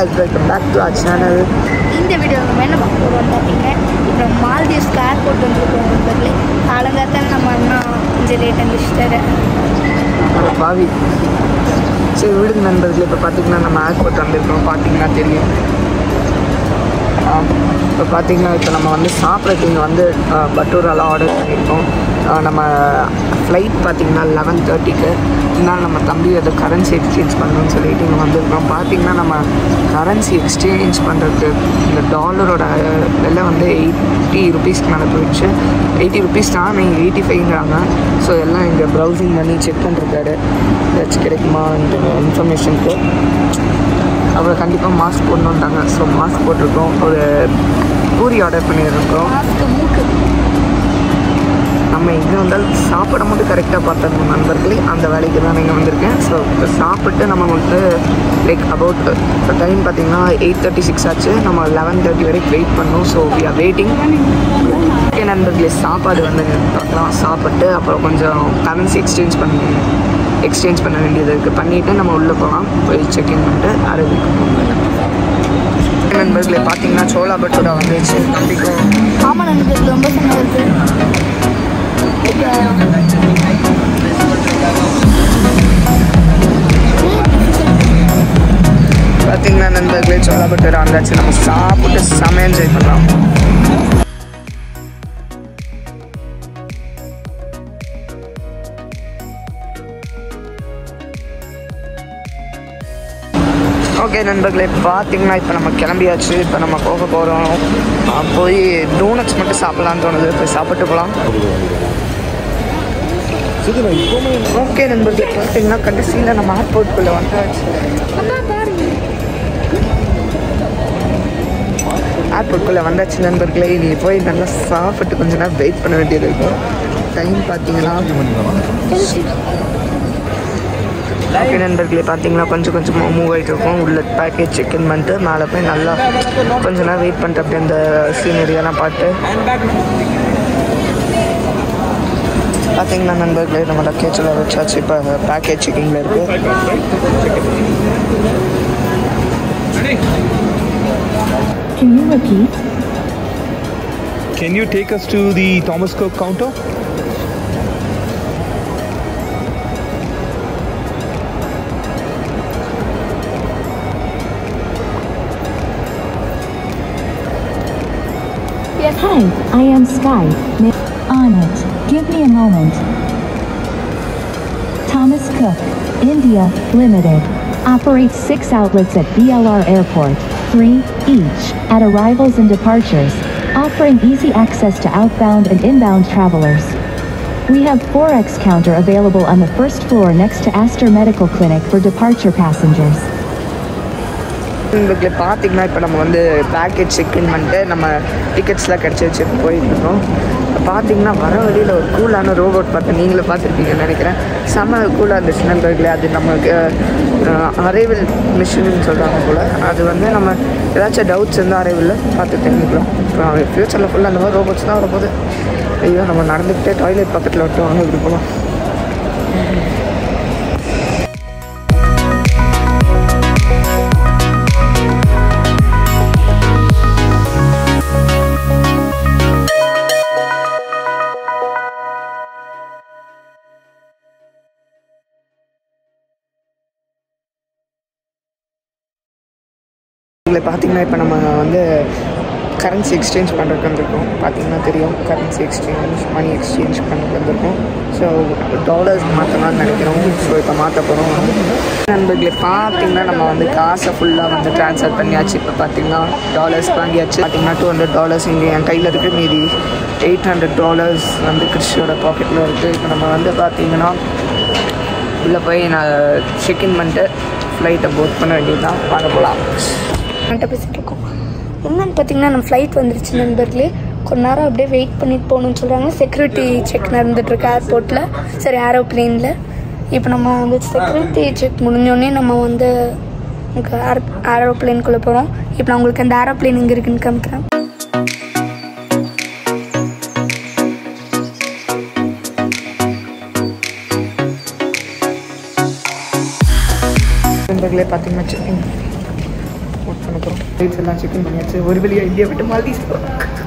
guys, welcome back to our channel. In the video, we are going to from Maldives airport. Flight 11:30 we have currency exchange currency exchange dollar 80 rupees 80 rupees 85 so browsing money check that's information mask so mask order we will be able to correct the pattern of the value. So, we about the time 8:36, we will 11:30. So, we are waiting. We will currency exchange. Okay, Nanbergle, Pathingna, Panama, Colombia, Panama, Coca Boro, Boy, donuts, Matasapalan, Sapatapalan. Okay, then we can see the airport. I think my number is a kitchen or a church package chicken. Can you repeat? Can you take us to the Thomas Cook counter? Yes. Hi, I am Sky. On it. Give me a moment. Thomas Cook, India, Limited, operates 6 outlets at BLR Airport, 3 each, at arrivals and departures, offering easy access to outbound and inbound travelers. We have 4X counter available on the first floor next to Aster Medical Clinic for departure passengers. பாத்தீங்கன்னா வர வழியில ஒரு கூலான robot பார்த்தா நீங்களே பார்த்திருப்பீங்கன்னு நினைக்கிறேன். செம கூலா இருந்துச்சு நண்பர்களே. அது நமக்கு அரைவல் மிஷின்னு சொல்கிறாங்க போல். அது நம்ம ஏதாச்சும் டவுட்ஸ் இருந்தால் அரைவலில் பார்த்து தெரிஞ்சுக்கலாம். இப்போ ஃப்யூச்சரில் ஃபுல்லாக அந்த மாதிரி ரோபோட்ஸ் தான் வரும்போது ஐயோ நம்ம நடந்துக்கிட்டே டாய்லெட் பக்கத்தில் விட்டுவாங்க இப்படி போகலாம். பாத்தீங்கன்னா இப்போ நம்ம கரன்சி எக்ஸ்சேஞ்ச் பண்ணுறதுக்கு வந்திருக்கோம். பார்த்தீங்கன்னா தெரியும் கரன்சி எக்ஸ்சேஞ்ச் மணி எக்ஸ்சேஞ்ச் பண்ணுறதுக்கு வந்திருக்கோம். ஸோ டாலர்ஸ் மாற்றலாம்னு நினைக்கிறோம். ஸோ இப்போ மாற்ற போகிறோம். நண்பர்களே பார்த்தீங்கன்னா நம்ம காசை ஃபுல்லாக ட்ரான்ஸ்ஃபர் பண்ணியாச்சு. இப்போ பார்த்தீங்கன்னா டாலர்ஸ் வாங்கியாச்சு. பார்த்தீங்கன்னா $200 இங்கே என் கையில் இருக்குது. மீதி $800 கிறிஷோட பாக்கெட்டில் இருக்குது. இப்போ நம்ம பார்த்தீங்கன்னா உள்ளே போய் நான் செக்இன் பண்ணிட்டு ஃப்ளைட்டை போட் பண்ண வேண்டியது தான். பார்க்க போகலாம். Flight வந்துருச்சு நண்பர்களே. கொஞ்ச நேரம் அப்படியே வெயிட் பண்ணிட்டு போகணும்னு சொல்கிறாங்க. செக்யூரிட்டி செக் நடந்துகிட்ருக்கு ஏர்போர்ட்டில், சரி ஏரோப்ளேனில். இப்போ நம்ம செக்யூரிட்டி செக் முடிஞ்சோடனே நம்ம ஏரோப்ளேனுக்குள்ளே போகிறோம். இப்போ நான் உங்களுக்கு அந்த ஏரோப்ளேன் இங்கே இருக்குன்னு காமிக்கிறேன். Maldives. So we are going to Maldives. Maldives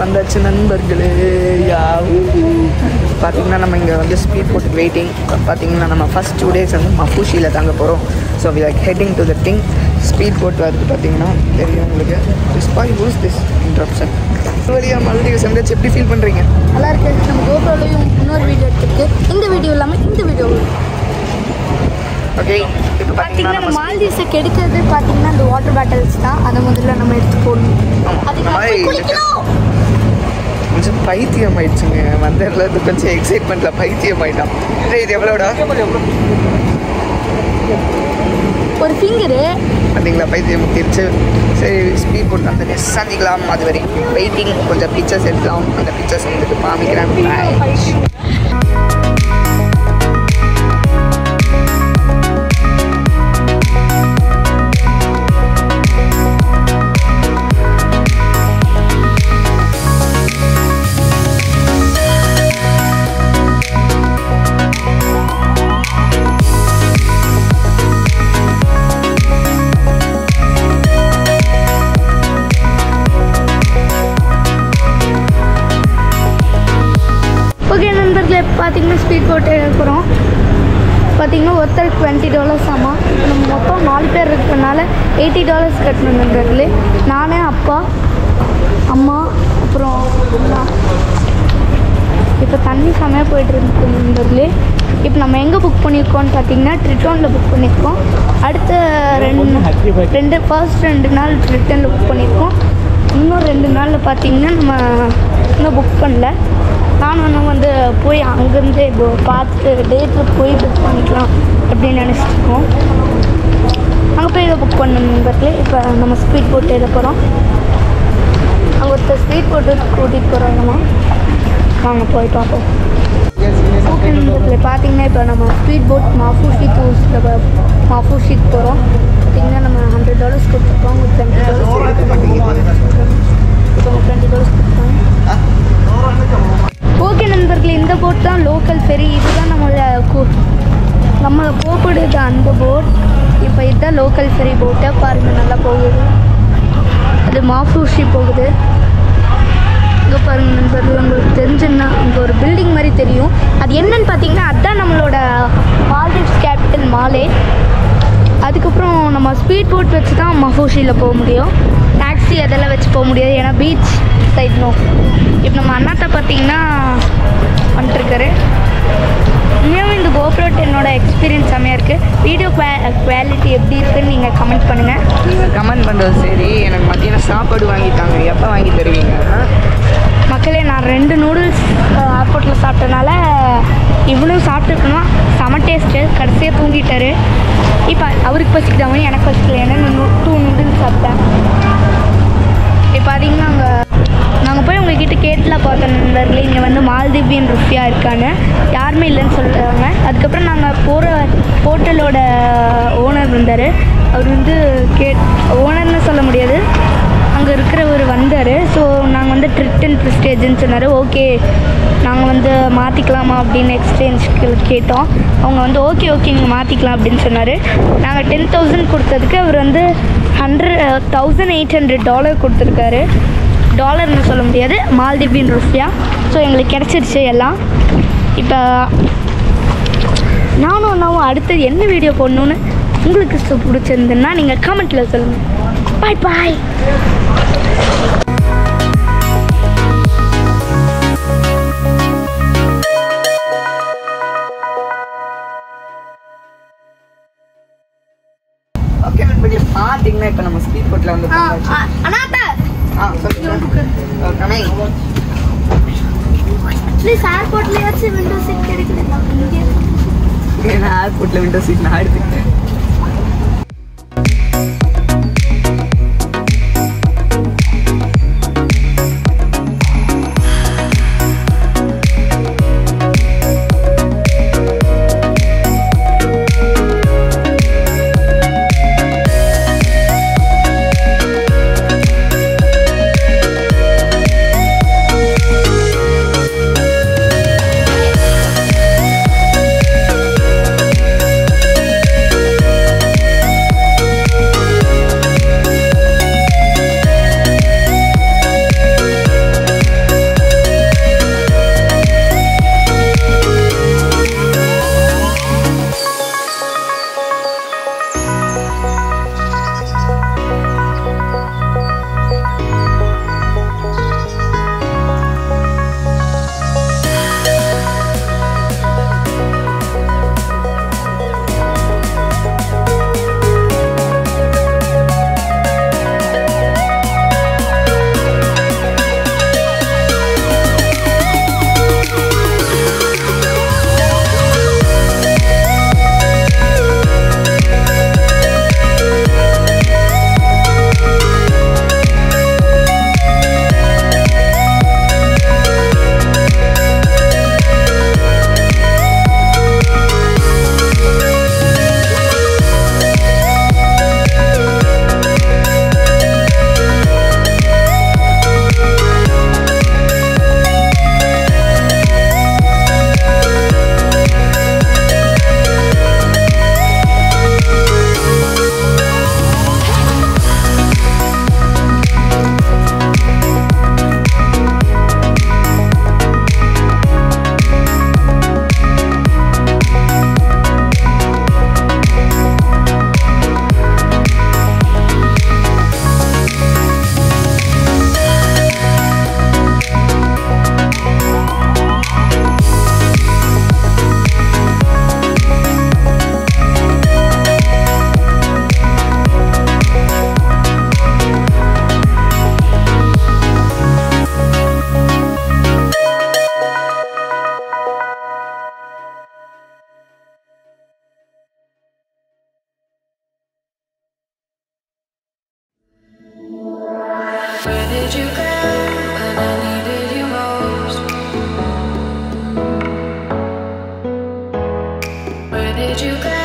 pandachu nanbargale pathina nama inga vandu speedboat waiting pathina nama first 2 days and Maafushi la thanga porom so we like heading to the thing speedboat varudhu pathina theriyum ungalku this why was this interruption Gloria Maldives enga cheppdi feel pandringa alla irukku nam GoPro layum innoru video eduthu indha video illama indha video okay ipo pathina nama Maldives kedukadhu pathina the water bottles da adha mudhula nama eduthu podum adikku kulikkom konja paithiyam aichunga vandarla adhu konja excitement la paithiyam aitam idu evloda or finger pathina paithiyam thirche seri speed boat andha sandiglam advari waiting konja pictures eduthaam andha pictures endukku paamikran speed போட்டு இருக்கிறோம். பார்த்திங்கன்னா ஒருத்தருக்கு $20 ஆமாம். நம்ம மொத்தம் 4 பேர் இருக்கிறதுனால $80 கட்டணுங்கிறது. நானே, அப்பா, அம்மா, அப்புறம் இப்போ தண்ணி செமையாக போய்ட்டுருக்குங்கிறது. இப்போ நம்ம எங்கே புக் பண்ணியிருக்கோம்னு பார்த்திங்கன்னா ட்ரிட்டோனில் புக் பண்ணியிருக்கோம். அடுத்த ஃபர்ஸ்ட் ரெண்டு நாள் ட்ரிட்டனில் புக் பண்ணியிருக்கோம். இன்னும் 2 நாளில் பார்த்திங்கன்னா நம்ம இன்னும் புக் பண்ணல. நான் ஒன்றும் வந்து போய் அங்கேருந்து இப்போ பார்த்து டேட்டில் போய் புக் பண்ணிக்கலாம் அப்படின்னு நினச்சிருக்கோம். அங்கே போய் இதை புக் பண்ணணுங்கிறதுல இப்போ நம்ம ஸ்பீட் போட்டு இதை போகிறோம். அங்கே ஒருத்தர் ஸ்பீட் போட்டு கூட்டிகிட்டு போகிறாங்கம்மா, வாங்க போய் பார்ப்போம். ஓகே நண்பர்களே, பார்த்திங்கன்னா இப்போ நம்ம ஸ்பீட் போட் மாஃபூஷி மாஃபூஷிக்கு போகிறோம். பார்த்திங்கன்னா நம்ம $100 கொடுத்துருக்கோம். உங்களுக்கு $20 கொடுத்துருக்காங்க. ஓகே நண்பர்களே, இந்த போட் தான் லோக்கல் ஃபெரி. இதுதான் நம்ம போகக்கூடியது அந்த போட். இப்போ இதுதான் லோக்கல் ஃபெரி போட்டை பாருங்கள், நல்லா போகுது. அது மாஃபூஷி போகுது. இங்கே பாருங்கள் நண்பர்கள், உங்களுக்கு தெரிஞ்சுன்னா அங்கே ஒரு பில்டிங் மாதிரி தெரியும். அது என்னன்னு பார்த்தீங்கன்னா அதுதான் நம்மளோட மால்டிவ்ஸ் கேபிட்டல் மாலே. அதுக்கப்புறம் நம்ம ஸ்பீட் போட் வச்சு தான் மாஃபூஷியில் போக முடியும். டாக்ஸி அதெல்லாம் வச்சு போக முடியாது, ஏன்னா பீச் சைட் நோக்கும். இப்போ நம்ம அண்ணாத்தை பார்த்தீங்கன்னா வந்துட்டுருக்காரு. இன்னும் இந்த கோப்ரோட் என்னோட எக்ஸ்பீரியன்ஸ் செம்மையாக இருக்குது. வீடியோ குவாலிட்டி எப்படி இருக்குதுன்னு நீங்கள் கமெண்ட் பண்ணுங்கள். நீங்கள் கமெண்ட் பண்ணுறது சரி. எனக்கு மத்தியானம் சாப்பாடு வாங்கிட்டாங்க, எப்போ வாங்கி தருவீங்க மக்களே? நான் 2 நூடுல்ஸ் ஏர்போர்ட்டில் சாப்பிட்டனால இவ்வளோ சாப்பிட்டுருக்கணும். செம டேஸ்ட்டு. கடைசியாக தூங்கிட்டார். இப்போ அவருக்கு பசிக்கிட்டாங்க, எனக்கு பசிக்கல. ஏன்னா நான் 2 நூடுல்ஸ் சாப்பிட்டேன். இப்போ பார்த்தீங்கன்னா நாங்கள் போய் உங்கள்கிட்ட கேட்டலாம் பார்த்தோம் நண்பர்களே. இங்கே வந்து மால்திவியன் ருஃபியா இருக்கான்னு யாருமே இல்லைன்னு சொல்கிறாங்க. அதுக்கப்புறம் நாங்கள் போகிற ஹோட்டலோட ஓனர் வந்தார். அவர் வந்து ஓனர்னு சொல்ல முடியாது, அங்கே இருக்கிறவர் வந்தார். ஸோ நாங்கள் வந்து ட்ரிட்டன் ப்ரிஸ்டேஜுன்னு சொன்னார். ஓகே, நாங்கள் வந்து மாற்றிக்கலாமா அப்படின்னு எக்ஸ்சேஞ்சுக்கு கேட்டோம். அவங்க வந்து ஓகே ஓகே நீங்கள் மாற்றிக்கலாம் அப்படின்னு சொன்னார். நாங்கள் $10,000 கொடுத்ததுக்கு அவர் வந்து $1,800 கொடுத்துருக்காரு. டாலர்னு சொல்ல முடியாது, மால்திவின் ருஃபியா. ஸோ எங்களுக்கு கிடச்சிருச்சு எல்லாம். இப்போ நானும் அடுத்தது என்ன வீடியோ போடணுன்னு உங்களுக்கு பிடிச்சிருந்துன்னா நீங்கள் கமெண்ட்டில் சொல்லுங்கள். பாய் பாய். பார்த்தீங்கன்னா இப்போ நம்ம ஸ்பீட் போட்டில் வந்து ஏர்போர்ட்ல விண்டோ சீட் நான் எடுத்துக்கிட்டேன். Where did you go?